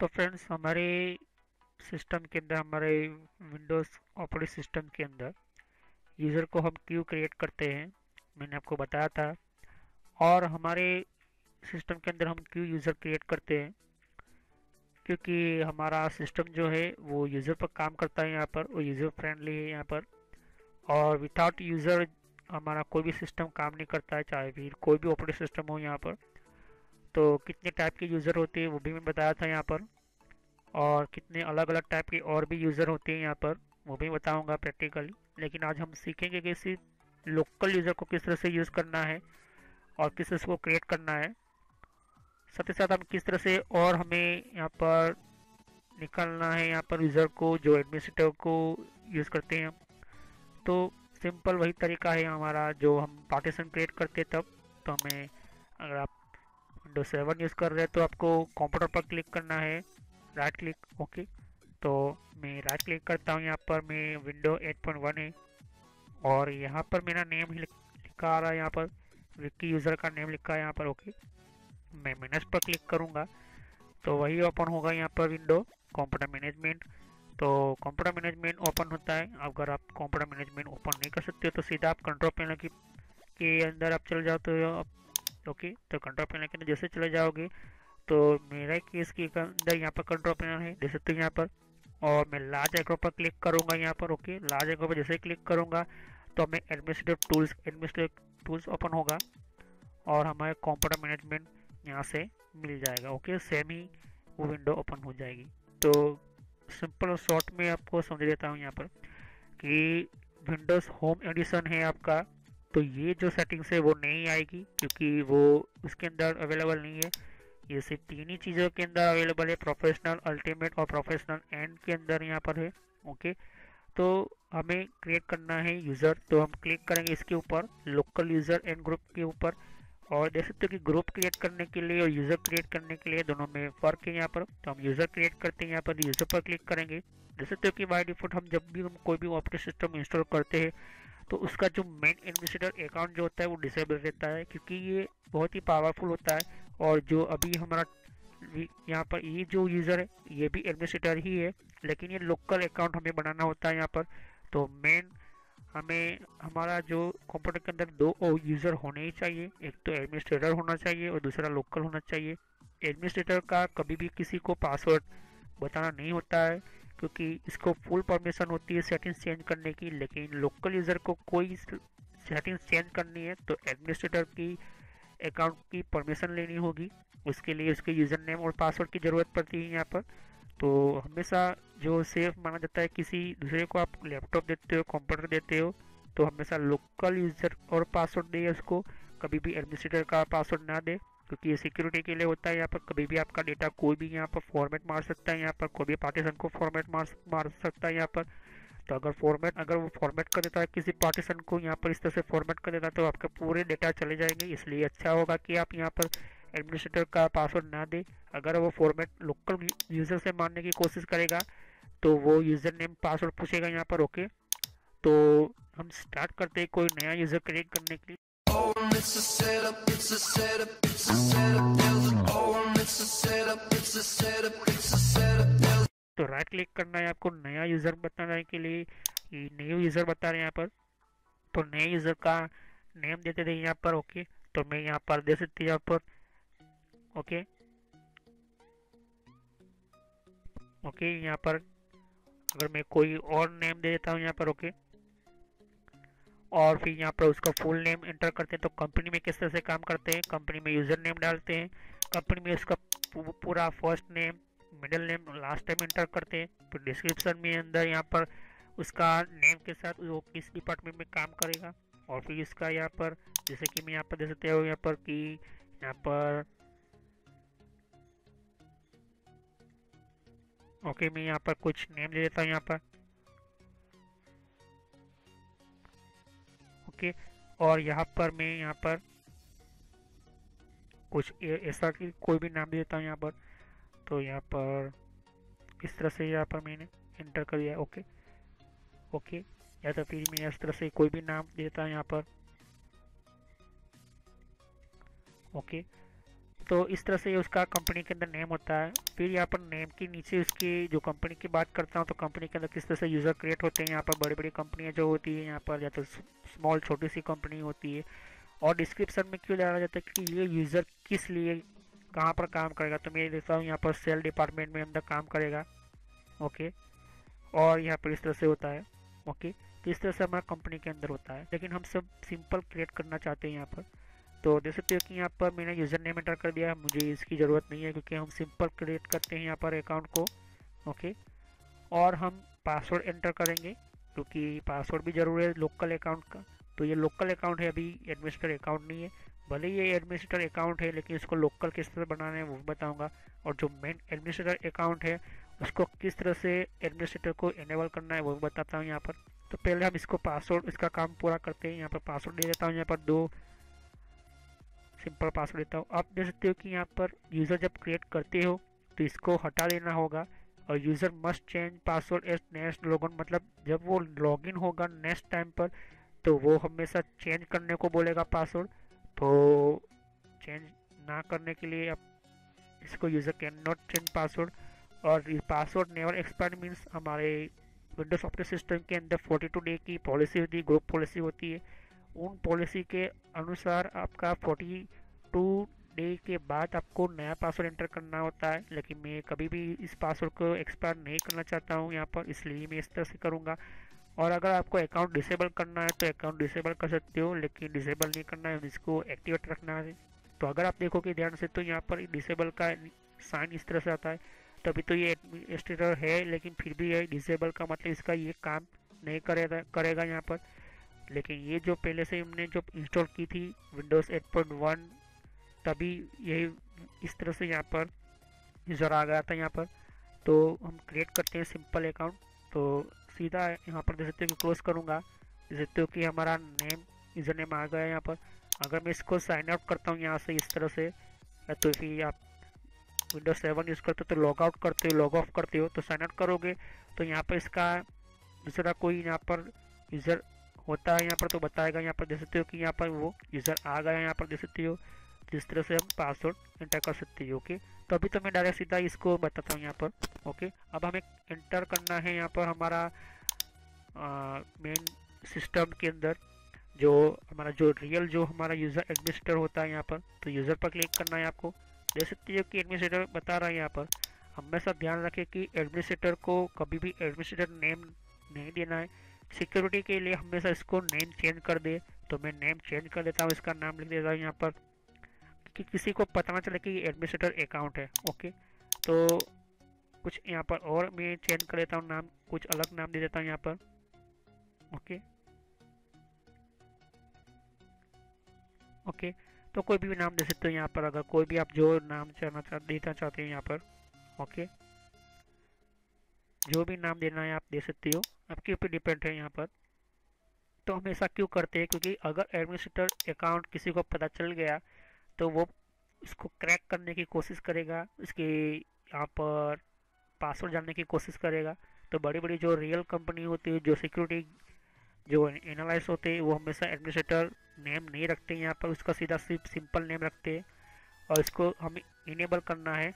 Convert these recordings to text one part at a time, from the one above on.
तो फ्रेंड्स हमारे सिस्टम के अंदर, हमारे विंडोज़ ऑपरेटिंग सिस्टम के अंदर यूज़र को हम क्यू क्रिएट करते हैं, मैंने आपको बताया था। और हमारे सिस्टम के अंदर हम क्यू यूज़र क्रिएट करते हैं क्योंकि हमारा सिस्टम जो है वो यूज़र पर काम करता है, यहाँ पर वो यूज़र फ्रेंडली है यहाँ पर। और विदाउट यूज़र हमारा कोई भी सिस्टम काम नहीं करता है, चाहे भी कोई भी ऑपरेटिंग सिस्टम हो यहाँ पर। तो कितने टाइप के यूज़र होते हैं वो भी मैं बताया था यहाँ पर, और कितने अलग अलग टाइप के और भी यूज़र होते हैं यहाँ पर वो भी बताऊँगा प्रैक्टिकली। लेकिन आज हम सीखेंगे कि सिर्फ लोकल यूज़र को किस तरह से यूज़ करना है और किस तरह से वो क्रिएट करना है। साथ ही साथ हम किस तरह से और हमें यहाँ पर निकालना है यहाँ पर यूज़र को जो एडमिनिस्ट्रेटर को यूज़ करते हैं हम। तो सिंपल वही तरीका है हमारा जो हम पार्टीशन क्रिएट करते तब। तो हमें, अगर आप विंडोज 7 यूज़ कर रहे हैं तो आपको कंप्यूटर पर क्लिक करना है, राइट क्लिक, ओके। तो मैं राइट क्लिक करता हूँ, यहाँ पर मैं विंडो 8.1 है और यहाँ पर मेरा नेम लिखा आ रहा है, यहाँ पर विक्की यूज़र का नेम लिखा है यहाँ पर, ओके। मैं मैनेज पर क्लिक करूँगा तो वही ओपन होगा यहाँ पर विंडो कंप्यूटर मैनेजमेंट। तो कंप्यूटर मैनेजमेंट ओपन होता है। अगर आप कंप्यूटर मैनेजमेंट ओपन नहीं कर सकते तो सीधा आप कंट्रोल पैनल के अंदर आप चले जाते हो आप, ओके। तो कंट्रोल पैनल के अंदर जैसे चले जाओगे तो मेरा केस के अंदर यहाँ पर कंट्रोल पैनल है, देख सकते हो यहाँ पर। और मैं लार्ज आइकॉन पर क्लिक करूँगा यहाँ पर, ओके। लार्ज आइकॉन पर जैसे क्लिक करूँगा तो हमें एडमिनिस्ट्रेटिव टूल्स ओपन होगा और हमारे कंप्यूटर मैनेजमेंट यहाँ से मिल जाएगा, ओके। सेम ही वो विंडो ओपन हो जाएगी। तो सिंपल और शॉर्ट में आपको समझ देता हूँ यहाँ पर कि विंडोज़ होम एडिशन है आपका, तो ये जो सेटिंग्स है वो नहीं आएगी क्योंकि वो उसके अंदर अवेलेबल नहीं है। ये सिर्फ 3 ही चीज़ों के अंदर अवेलेबल है, प्रोफेशनल, अल्टीमेट और प्रोफेशनल एंड के अंदर यहाँ पर है, ओके। तो हमें क्रिएट करना है यूज़र, तो हम क्लिक करेंगे इसके ऊपर लोकल यूज़र एंड ग्रुप के ऊपर। और देख सकते हो कि ग्रुप क्रिएट करने के लिए और यूज़र क्रिएट करने के लिए दोनों में फ़र्क है यहाँ पर। तो हम यूज़र क्रिएट करते हैं यहाँ पर, यूज़र पर क्लिक करेंगे। देख सकते हो कि बाय डिफ़ॉल्ट हम जब भी हम कोई भी ऑपरेटिंग सिस्टम इंस्टॉल करते हैं तो उसका जो मेन एडमिनिस्ट्रेटर अकाउंट जो होता है वो डिसेबल रहता है क्योंकि ये बहुत ही पावरफुल होता है। और जो अभी हमारा यहाँ पर ये जो यूज़र है ये भी एडमिनिस्ट्रेटर ही है, लेकिन ये लोकल अकाउंट हमें बनाना होता है यहाँ पर। तो मेन हमें, हमारा जो कंप्यूटर के अंदर 2 यूज़र होने ही चाहिए, एक तो एडमिनिस्ट्रेटर होना चाहिए और दूसरा लोकल होना चाहिए। एडमिनिस्ट्रेटर का कभी भी किसी को पासवर्ड बताना नहीं होता है क्योंकि इसको फुल परमिशन होती है सेटिंग्स चेंज करने की, लेकिन लोकल यूज़र को कोई सेटिंग्स चेंज करनी है तो एडमिनिस्ट्रेटर की अकाउंट की परमिशन लेनी होगी, उसके लिए उसके यूज़र नेम और पासवर्ड की ज़रूरत पड़ती है यहाँ पर। तो हमेशा जो सेफ माना जाता है, किसी दूसरे को आप लैपटॉप देते हो, कंप्यूटर देते हो, तो हमेशा लोकल यूज़र और पासवर्ड दे उसको, कभी भी एडमिनिस्ट्रेटर का पासवर्ड ना दे क्योंकि ये सिक्योरिटी के लिए होता है। यहाँ पर कभी भी आपका डेटा कोई भी यहाँ पर फॉर्मेट मार सकता है, यहाँ पर कोई भी पार्टीशन को फॉर्मेट मार सकता है यहाँ पर। तो अगर वो फॉर्मेट कर देता है किसी पार्टीशन को यहाँ पर, इस तरह से फॉर्मेट कर देता है तो आपके पूरे डेटा चले जाएंगे। इसलिए अच्छा होगा कि आप यहाँ पर एडमिनिस्ट्रेटर का पासवर्ड ना दे। अगर वो फॉर्मेट लोकल यूज़र से मारने की कोशिश करेगा तो वो यूज़र नेम पासवर्ड पूछेगा यहाँ पर, ओके। तो हम स्टार्ट करते हैं कोई नया यूज़र क्रिएट करने के लिए। तो राइट क्लिक करना है आपको नया यूज़र बताने के लिए, न्यू यूज़र बता रहे हैं यहाँ पर। तो नए यूज़र का नेम देते थे यहाँ पर, ओके। तो मैं यहाँ पर दे सकती हूँ यहाँ पर, ओके ओके। यहाँ पर अगर मैं कोई और नेम दे देता हूँ यहाँ पर, ओके। और फिर यहाँ पर उसका फुल नेम एंटर करते हैं। तो कंपनी में किस तरह से काम करते हैं, कंपनी में यूज़र नेम डालते हैं, कंपनी में उसका पूरा first name, middle name, last name enter करते हैं। फिर डिस्क्रिप्शन में अंदर यहाँ पर उसका नेम के साथ वो किस डिपार्टमेंट में काम करेगा। और फिर इसका यहाँ पर, जैसे कि मैं यहाँ पर दे सकते हो यहाँ पर कि यहाँ पर, ओके, मैं यहाँ पर कुछ नेम दे देता हूँ यहाँ पर, ओके। और यहाँ पर मैं यहाँ पर कुछ ऐसा कि कोई भी नाम दे देता हूँ यहाँ पर। तो यहाँ पर इस तरह से यहाँ पर मैंने एंटर कर दिया, ओके ओके। या तो फिर मैं इस तरह से कोई भी नाम देता हूँ यहाँ पर, ओके। तो इस तरह से उसका कंपनी के अंदर नेम होता है। फिर यहाँ पर नेम के नीचे उसकी जो कंपनी की बात करता हूँ तो कंपनी के अंदर किस तरह से यूज़र क्रिएट होते हैं। यहाँ पर बड़ी बड़ी कंपनियाँ जो होती है यहाँ पर या तो स्मॉल छोटी सी कंपनी होती है। और डिस्क्रिप्शन में क्यों लगाया जाता है कि ये यूज़र किस लिए कहाँ पर काम करेगा। तो मैं देखता हूँ यहाँ पर सेल डिपार्टमेंट में अंदर काम करेगा, ओके। और यहाँ पर इस तरह से होता है, ओके। तो इस तरह से हमारा कंपनी के अंदर होता है, लेकिन हम सब सिंपल क्रिएट करना चाहते हैं यहाँ पर। तो देख सकते हो कि यहाँ पर मैंने यूज़र नेम एंटर कर दिया, मुझे इसकी ज़रूरत नहीं है क्योंकि हम सिंपल क्रिएट करते हैं यहाँ पर अकाउंट को, ओके। और हम पासवर्ड एंटर करेंगे क्योंकि पासवर्ड भी ज़रूरी है लोकल अकाउंट का। तो ये लोकल अकाउंट है, अभी एडमिनिस्ट्रेटर अकाउंट नहीं है। भले ही ये एडमिनिस्ट्रेटर अकाउंट है लेकिन इसको लोकल किस तरह बनाना है वो बताऊँगा। और जो मेन एडमिनिस्ट्रेटर अकाउंट है उसको किस तरह से एडमिनिस्ट्रेटर को इनेबल करना है वो बताता हूँ यहाँ पर। तो पहले हम इसको पासवर्ड, इसका काम पूरा करते हैं। यहाँ पर पासवर्ड दे देता हूँ, यहाँ पर 2 सिंपल पासवर्ड देता हूँ। आप देख सकते हो कि यहाँ पर यूज़र जब क्रिएट करते हो तो इसको हटा देना होगा। और user must change password as next login, मतलब जब वो लॉगिन होगा नेक्स्ट टाइम पर तो वो हमेशा चेंज करने को बोलेगा पासवर्ड। तो चेंज ना करने के लिए आप इसको user can not change password. और पासवर्ड नेवर एक्सपायर मीन्स हमारे विंडोज ऑपरेटिंग सिस्टम के अंदर 42 डे की पॉलिसी होती है, ग्रुप पॉलिसी होती है। उन पॉलिसी के अनुसार आपका 42 डे के बाद आपको नया पासवर्ड एंटर करना होता है। लेकिन मैं कभी भी इस पासवर्ड को एक्सपायर नहीं करना चाहता हूं यहां पर, इसलिए मैं इस तरह से करूँगा। और अगर आपको अकाउंट डिसेबल करना है तो अकाउंट डिसेबल कर सकते हो, लेकिन डिसेबल नहीं करना है, इसको एक्टिवेट रखना है। तो अगर आप देखोगे ध्यान से तो यहाँ पर डिसेबल का साइन इस तरह से आता है। तभी तो ये एडमिनिस्ट्रेटर है, लेकिन फिर भी ये डिसेबल का मतलब इसका ये काम नहीं करेगा यहाँ पर। लेकिन ये जो पहले से हमने जो इंस्टॉल की थी विंडोज़ 8.1 तभी यही इस तरह से यहाँ पर यूज़र आ गया था यहाँ पर। तो हम क्रिएट करते हैं सिंपल अकाउंट। तो सीधा यहाँ पर देख सकते हो कि क्लोज करूँगा, देख सकते हो कि हमारा नेम यूज़र नेम आ गया यहाँ पर। अगर मैं इसको साइन आउट करता हूँ यहाँ से इस तरह से, तो फिर आप विंडोज 7 यूज़ करते हो तो लॉग आउट करते हो, लॉग ऑफ करते हो, तो साइन आउट करोगे तो यहाँ पर इसका दूसरा कोई यहाँ पर यूज़र होता है यहाँ पर तो बताएगा। यहाँ पर देख सकते हो कि यहाँ पर वो यूज़र आ गया यहाँ पर देख सकते हो। जिस तरह से हम पासवर्ड एंटर कर सकते हो, ओके। तो अभी तो मैं डायरेक्ट सीधा इसको बताता हूँ यहाँ पर, ओके। अब हमें एंटर करना है यहाँ पर हमारा मेन सिस्टम के अंदर जो हमारा जो रियल जो हमारा यूज़र एडमिनिस्ट्रेटर होता है यहाँ पर। तो यूज़र पर क्लिक करना है आपको, देख सकते हो कि एडमिनिस्ट्रेटर बता रहा है यहाँ पर। हमेशा ध्यान रखें कि एडमिनिस्ट्रेटर को कभी भी एडमिनिस्ट्रेटर नेम नहीं देना है, सिक्योरिटी के लिए हमेशा इसको नेम चेंज कर दे। तो मैं नेम चेंज कर देता हूँ, इसका नाम लिख देता हूँ यहाँ पर कि किसी को पता ना चले कि ये एडमिनिस्ट्रेटर अकाउंट है, ओके। तो कुछ यहाँ पर और मैं चेंज कर देता हूँ नाम, कुछ अलग नाम दे देता हूँ यहाँ पर, ओके ओके। तो कोई भी नाम दे सकते हो यहाँ पर, अगर कोई भी आप जो नाम देना चाहते हैं यहाँ पर, ओके। जो भी नाम देना है आप दे सकते हो, आपके ऊपर डिपेंड है यहाँ पर। तो हमेशा क्यों करते हैं क्योंकि अगर एडमिनिस्ट्रेटर अकाउंट किसी को पता चल गया तो वो इसको क्रैक करने की कोशिश करेगा, इसके यहाँ पर पासवर्ड जानने की कोशिश करेगा। तो बड़ी बड़ी जो रियल कंपनी होती है, जो सिक्योरिटी जो एनालाइज होते हैं, वो हमेशा एडमिनिस्ट्रेटर नेम नहीं रखते हैं यहाँ पर, उसका सीधा सिर्फ सिंपल नेम रखते हैं। और इसको हमें इनेबल करना है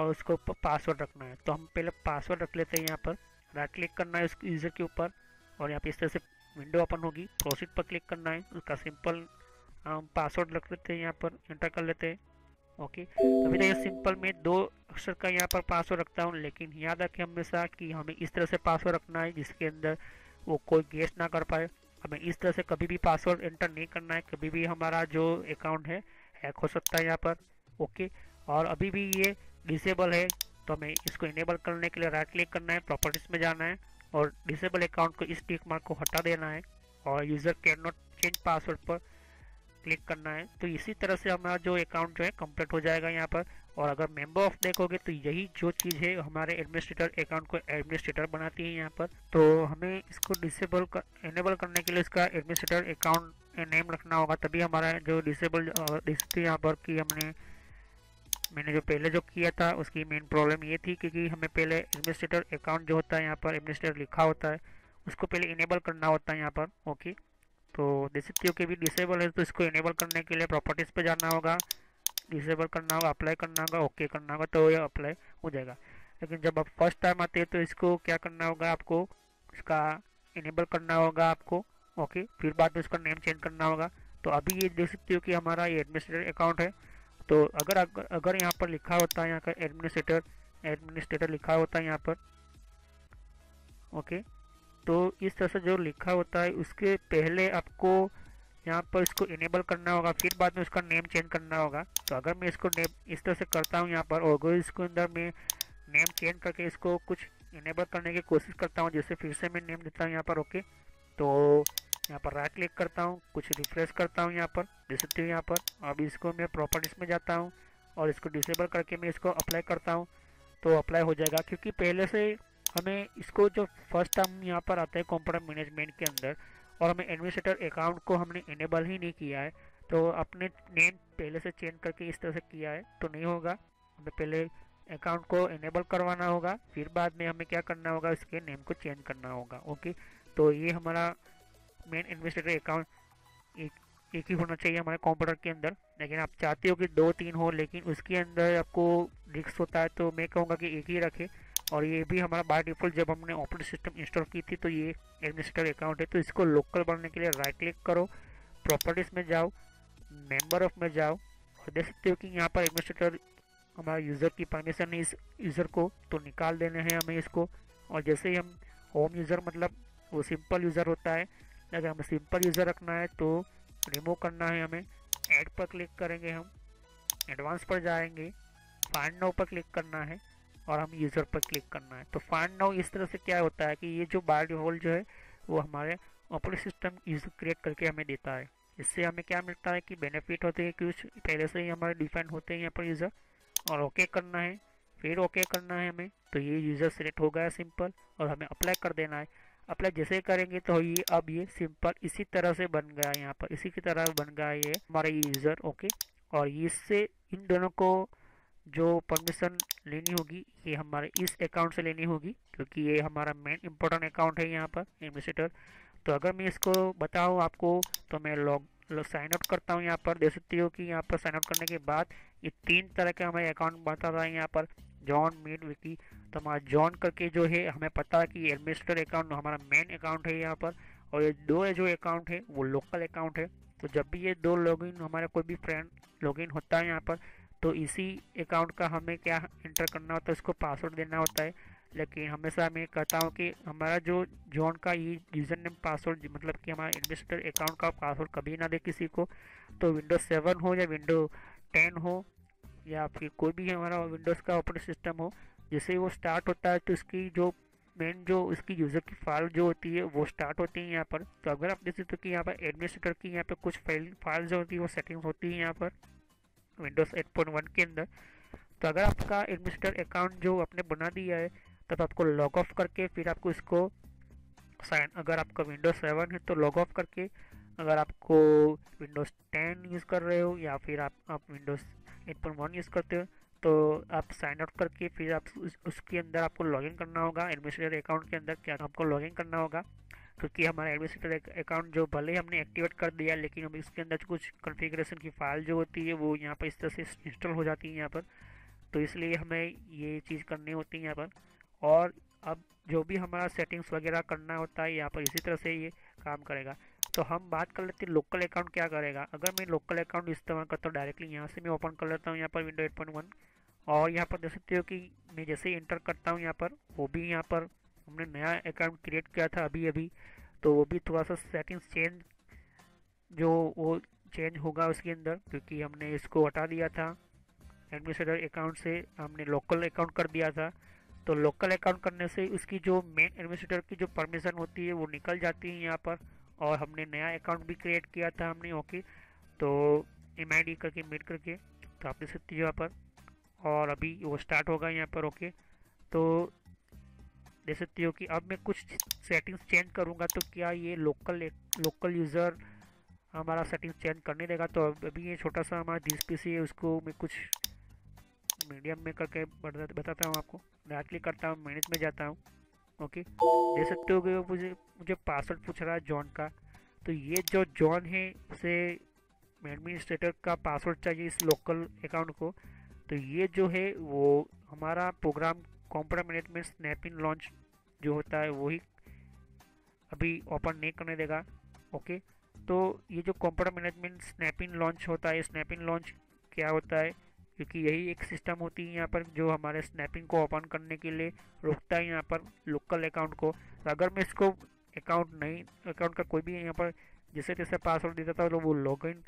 और उसको पासवर्ड रखना है। तो हम पहले पासवर्ड रख लेते हैं यहाँ पर, राइट क्लिक करना है उस यूज़र के ऊपर और यहाँ पर इस तरह से विंडो ओपन होगी, प्रोसीड पर क्लिक करना है, उसका सिंपल हम पासवर्ड रख लेते हैं यहाँ पर, एंटर कर लेते हैं, ओके। अभी तो ये सिंपल में 2 अक्षर का यहाँ पर पासवर्ड रखता हूँ, लेकिन याद रखें हमेशा कि हमें इस तरह से पासवर्ड रखना है जिसके अंदर वो कोई गेस ना कर पाए। हमें इस तरह से कभी भी पासवर्ड एंटर नहीं करना है, कभी भी हमारा जो अकाउंट है हैक हो सकता है यहाँ पर, ओके। और अभी भी ये डिसेबल है तो हमें इसको इनेबल करने के लिए राइट क्लिक करना है, प्रॉपर्टीज़ में जाना है और डिसेबल अकाउंट को इस टिक मार्क को हटा देना है और user can not change password पर क्लिक करना है। तो इसी तरह से हमारा जो अकाउंट जो है कंप्लीट हो जाएगा यहाँ पर। और अगर मेंबर ऑफ देखोगे तो यही जो चीज़ है हमारे एडमिनिस्ट्रेटर अकाउंट को एडमिनिस्ट्रेटर बनाती है यहाँ पर। तो हमें इसको डिसेबल इनेबल करने के लिए इसका एडमिनिस्ट्रेटर अकाउंट नेम रखना होगा, तभी हमारा जो डिसेबल दिखती है यहाँ पर कि मैंने जो पहले जो किया था उसकी मेन प्रॉब्लम ये थी क्योंकि हमें पहले एडमिनिस्ट्रेटर अकाउंट जो होता है यहाँ पर एडमिनिस्ट्रेटर लिखा होता है उसको पहले इनेबल करना होता है यहाँ पर, ओके। तो देख सकते हो कि भी डिसेबल है तो इसको इनेबल करने के लिए प्रॉपर्टीज़ पर जाना होगा, डिसेबल करना होगा, अप्लाई करना होगा, ओके करना होगा तो यह अप्लाई हो जाएगा। लेकिन जब आप फर्स्ट टाइम आते हैं तो इसको क्या करना होगा, आपको इसका इनेबल करना होगा आपको, ओके, फिर बाद में उसका नेम चेंज करना होगा। तो अभी ये देख सकते हो कि हमारा ये एडमिनिस्ट्रेटर अकाउंट है। तो अगर यहाँ पर लिखा होता है, यहाँ का एडमिनिस्ट्रेटर लिखा होता है यहाँ पर, ओके, तो इस तरह से जो लिखा होता है उसके पहले आपको यहाँ पर इसको इनेबल करना होगा, फिर बाद में उसका नेम चेंज करना होगा। तो अगर मैं इसको नेम इस तरह से करता हूँ यहाँ पर, और इसके अंदर मैं नेम चेंज करके इसको कुछ इनेबल करने की कोशिश करता हूँ, जैसे फिर से मैं नेम देता हूँ यहाँ पर, ओके, तो यहाँ पर राइट क्लिक करता हूँ, कुछ रिफ्रेश करता हूँ यहाँ पर, देख सकते हो यहाँ पर। अब इसको मैं प्रॉपर्टीज़ में जाता हूँ और इसको डिसेबल करके मैं इसको अप्लाई करता हूँ तो अप्लाई हो जाएगा। क्योंकि पहले से हमें इसको जो फर्स्ट टाइम यहाँ पर आता है कंप्यूटर मैनेजमेंट के अंदर, और हमें एडमिनिस्ट्रेटर अकाउंट को हमने इनेबल ही नहीं किया है, तो अपने नेम पहले से चेंज करके इस तरह से किया है तो नहीं होगा। हमें पहले अकाउंट को इनेबल करवाना होगा, फिर बाद में हमें क्या करना होगा, इसके नेम को चेंज करना होगा, ओके। तो ये हमारा मेन एडमिनिस्ट्रेटर अकाउंट एक ही होना चाहिए हमारे कंप्यूटर के अंदर। लेकिन आप चाहते हो कि 2-3 हो, लेकिन उसके अंदर आपको रिस्क होता है, तो मैं कहूँगा कि एक ही रखें। और ये भी हमारा बाय डिफ़ॉल्ट जब हमने ऑपरेटिंग सिस्टम इंस्टॉल की थी तो ये एडमिनिस्ट्रेटर अकाउंट है। तो इसको लोकल बनाने के लिए राइट क्लिक करो, प्रॉपर्टीज़ में जाओ, मेंबर ऑफ में जाओ, और देख सकते हो कि यहाँ पर एडमिनिस्ट्रेटर हमारा यूज़र की परमिशन है, इस यूज़र को तो निकाल देने हैं हमें इसको। और जैसे ही हम होम यूज़र मतलब वो सिंपल यूज़र होता है, अगर हमें सिंपल यूज़र रखना है तो रिमूव करना है हमें, ऐड पर क्लिक करेंगे, हम एडवांस पर जाएंगे, फाइंड नाउ पर क्लिक करना है और हम यूज़र पर क्लिक करना है। तो फाइंड नाउ इस तरह से क्या होता है कि ये जो बाय डिफ़ॉल्ट जो है वो हमारे ऑपरेटिंग सिस्टम यूज़र क्रिएट करके हमें देता है। इससे हमें क्या मिलता है कि बेनिफिट होते हैं, कुछ पहले से ही हमारे डिफाइन होते हैं यहाँ पर यूज़र, और ओके करना है, फिर ओके करना है हमें। तो ये यूज़र सिलेक्ट हो गया सिंपल, और हमें अप्लाई कर देना है। अप्लाई जैसे करेंगे तो ये अब ये सिंपल इसी तरह से बन गया है यहाँ पर, इसी की तरह बन गया ये हमारा यूज़र, ओके। और इससे इन दोनों को जो परमिशन लेनी होगी ये हमारे इस अकाउंट से लेनी होगी, क्योंकि ये हमारा मेन इम्पोर्टेंट अकाउंट है यहाँ पर एडमिनिस्ट्रेटर। तो अगर मैं इसको बताऊँ आपको तो मैं साइन आउट करता हूँ यहाँ पर, देख सकती हो कि यहाँ पर साइन आउट करने के बाद ये 3 तरह के हमारे अकाउंट बता रहा है यहाँ पर, जॉन, मिड, विकी। तो हमारा जॉन करके जो है हमें पता है कि एडमिनिस्ट्रेटर अकाउंट हमारा मेन अकाउंट है यहाँ पर, और ये 2 जो अकाउंट है वो लोकल अकाउंट है। तो जब भी ये 2 लॉगिन हमारा कोई भी फ्रेंड लॉगिन होता है यहाँ पर, तो इसी अकाउंट का हमें क्या एंटर करना होता है, उसको पासवर्ड देना होता है। लेकिन हमेशा मैं कहता हूँ कि हमारा जो जॉन का ये यूज़र नेम पासवर्ड मतलब कि हमारा एडमिनिस्ट्रेटर अकाउंट का पासवर्ड कभी ना दे किसी को। तो विंडोज़ 7 हो या विंडोज़ 10 हो या फिर कोई भी हमारा विंडोज़ का ऑपरेटिंग सिस्टम हो, जैसे वो स्टार्ट होता है तो इसकी जो मेन जो उसकी यूज़र की फाइल जो होती है वो स्टार्ट होती है यहाँ पर। तो अगर आप देख सकते हो कि यहाँ पर एडमिनिस्ट्रेटर की यहाँ पर कुछ फाइल जो होती है वो सेटिंग होती है यहाँ पर विंडोज़ 8.1 के अंदर। तो अगर आपका एडमिनिस्ट्रेटर अकाउंट जो आपने बना दिया है तब तो आपको लॉग ऑफ करके फिर आपको इसको साइन, अगर आपका विंडोज़ 7 है तो लॉग ऑफ करके, अगर आपको विंडोज़ 10 यूज़ कर रहे हो या फिर आप विंडोज़ 8.1 यूज़ करते हो तो आप साइन आउट करके फिर आप उसके अंदर आपको लॉगिन करना होगा एडमिनिस्ट्रेटर अकाउंट के अंदर। क्या आपको लॉगिन करना होगा, क्योंकि हमारा एडमिनिस्ट्रेटर अकाउंट जो भले ही हमने एक्टिवेट कर दिया लेकिन हमें इसके अंदर कुछ कॉन्फ़िगरेशन की फाइल जो होती है वो यहाँ पर इस तरह से इंस्टॉल हो जाती है यहाँ पर, तो इसलिए हमें ये चीज़ करनी होती है यहाँ पर। और अब जो भी हमारा सेटिंग्स वगैरह करना होता है यहाँ पर इसी तरह से ये काम करेगा। तो हम बात कर लेते हैं लोकल अकाउंट क्या करेगा। अगर मैं लोकल अकाउंट इस्तेमाल करता हूँ डायरेक्टली यहाँ से मैं ओपन कर लेता हूँ यहाँ पर विंडोज़ 8.1, और यहाँ पर देख सकते हो कि मैं जैसे ही इंटर करता हूँ यहाँ पर, वो भी यहाँ पर हमने नया अकाउंट क्रिएट किया था अभी, तो वो भी थोड़ा सा सेटिंग्स चेंज जो वो चेंज होगा उसके अंदर, क्योंकि हमने इसको हटा दिया था एडमिनिस्ट्रेटर अकाउंट से, हमने लोकल अकाउंट कर दिया था। तो लोकल अकाउंट करने से उसकी जो मेन एडमिनिस्ट्रेटर की जो परमिशन होती है वो निकल जाती है यहाँ पर। और हमने नया अकाउंट भी क्रिएट किया था हमने, ओके, तो MID करके मिड करके, तो आप देख सकते हो यहाँ पर, और अभी वो स्टार्ट होगा यहाँ पर, ओके। तो देख सकते हो कि अब मैं कुछ सेटिंग्स चेंज करूंगा तो क्या ये लोकल यूज़र हमारा सेटिंग्स चेंज करने देगा। तो अभी ये छोटा सा हमारा जिस PC है उसको मैं कुछ मीडियम में करके बताता हूँ आपको। राइट क्लिक करता हूँ, मैनेज में जाता हूँ, ओके, देख सकते हो कि मुझे पासवर्ड पूछ रहा है जॉन का। तो ये जो जॉन है उसे एडमिनिस्ट्रेटर का पासवर्ड चाहिए इस लोकल अकाउंट को। तो ये जो है वो हमारा program computer management snapping launch जो होता है वही अभी ओपन नहीं करने देगा। ओके, तो ये जो कंप्यूटर मैनेजमेंट स्नैपिंग लॉन्च होता है, स्नैपिंग लॉन्च क्या होता है, क्योंकि यही एक सिस्टम होती है यहाँ पर जो हमारे स्नैपिंग को ओपन करने के लिए रोकता है यहाँ पर लोकल अकाउंट को। तो अगर मैं इसको अकाउंट का कोई भी यहाँ पर जैसे तैसे पासवर्ड देता था तो वो लॉगिन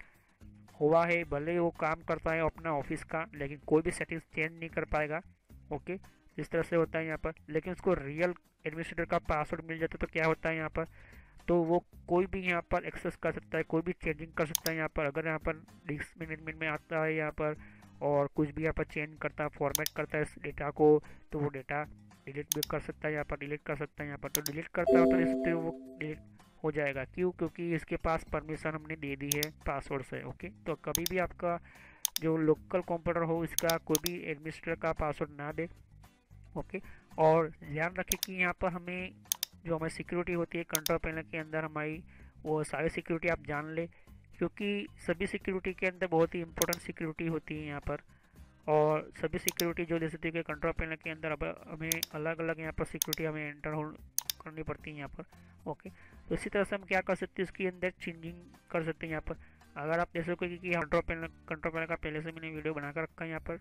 हुआ है, भले वो काम करता है अपना ऑफिस का, लेकिन कोई भी सेटिंग्स चेंज नहीं कर पाएगा। ओके, इस तरह से होता है यहाँ पर। लेकिन उसको रियल एडमिनिस्ट्रेटर का पासवर्ड मिल जाता है तो क्या होता है यहाँ पर, तो वो कोई भी यहाँ पर एक्सेस कर सकता है, कोई भी चेंजिंग कर सकता है यहाँ पर। अगर यहाँ पर डिस्क मैनेजमेंट में आता है यहाँ पर और कुछ भी यहाँ पर चेंज करता है, फॉर्मेट करता है इस डेटा को, तो वो डेटा डिलीट भी कर सकता है यहाँ पर, डिलीट कर सकता है यहाँ पर। तो डिलीट करता है तो इससे वो डिलीट हो जाएगा, क्यों? क्योंकि इसके पास परमिशन हमने दे दी है पासवर्ड से। ओके, तो कभी भी आपका जो लोकल कंप्यूटर हो इसका कोई भी एडमिनिस्ट्रेटर का पासवर्ड ना दे। ओके, और ध्यान रखें कि यहाँ पर हमें जो हमारी सिक्योरिटी होती है कंट्रोल पैनल के अंदर हमारी, वो सारी सिक्योरिटी आप जान ले, क्योंकि सभी सिक्योरिटी के अंदर बहुत ही इंपॉर्टेंट सिक्योरिटी होती है यहाँ पर। और सभी सिक्योरिटी जो जैसे देखिए कंट्रोल पैनल के अंदर अब हमें अलग अलग यहाँ पर सिक्योरिटी हमें एंटर करनी पड़ती है यहाँ पर। ओके, तो इसी तरह से हम क्या कर सकते हैं, इसके अंदर चेंजिंग कर सकते हैं यहाँ पर। अगर आप देखो कि कंट्रोल पैनल का पहले से मैंने वीडियो बनाकर रखा है यहाँ पर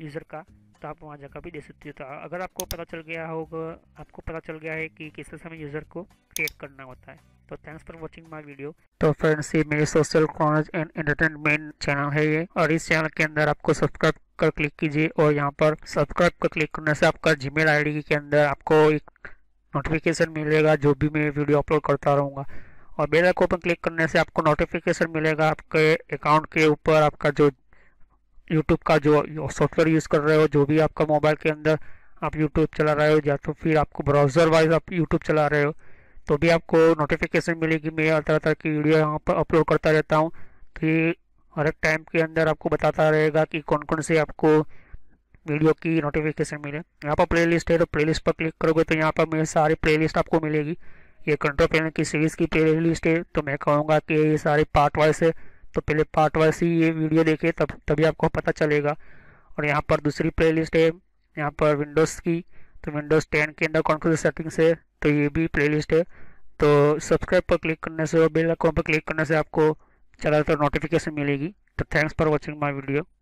यूज़र का, तो आप वहाँ जाकर भी दे सकते हो। तो अगर आपको पता चल गया होगा, आपको पता चल गया है कि किस तरह से हमें यूज़र को क्रिएट करना होता है। तो thanks for watching my video. तो फ्रेंड्स, ये मेरे social knowledge and entertainment channel है ये, और इस चैनल के अंदर आपको सब्सक्राइब कर क्लिक कीजिए, और यहाँ पर सब्सक्राइब कर क्लिक करने से आपका जीमेल आईडी के अंदर आपको एक नोटिफिकेशन मिलेगा जो भी मैं वीडियो अपलोड करता रहूँगा। और बेल आइकन पर क्लिक करने से आपको नोटिफिकेशन मिलेगा आपके अकाउंट के ऊपर, आपका जो यूट्यूब का जो सॉफ्टवेयर यूज़ कर रहे हो, जो भी आपका मोबाइल के अंदर आप यूट्यूब चला रहे हो या तो फिर आपको ब्राउज़र वाइज आप यूट्यूब चला रहे हो, तो भी आपको नोटिफिकेशन मिलेगी। मैं तरह तरह की वीडियो यहाँ पर अपलोड करता रहता हूँ, तो ये हर एक टाइम के अंदर आपको बताता रहेगा कि कौन कौन से आपको वीडियो की नोटिफिकेशन मिले। यहाँ पर प्लेलिस्ट है, तो प्लेलिस्ट पर क्लिक करोगे तो यहाँ पर मेरी सारी प्लेलिस्ट आपको मिलेगी। ये कंट्रोल पैनल की सीरीज़ की प्लेलिस्ट है, तो मैं कहूँगा कि ये सारे पार्ट वाइज है, तो पहले पार्ट वाइज ही ये वीडियो देखे तभी आपको पता चलेगा। और यहाँ पर दूसरी प्लेलिस्ट है यहाँ पर विंडोज़ की, तो विंडोज़ 10 के अंदर कौन कौन सी सेटिंग्स है, तो ये भी प्लेलिस्ट है। तो सब्सक्राइब पर क्लिक करने से और बेल आइकॉन पर क्लिक करने से आपको ज़्यादातर नोटिफिकेशन मिलेगी। तो thanks for watching my video.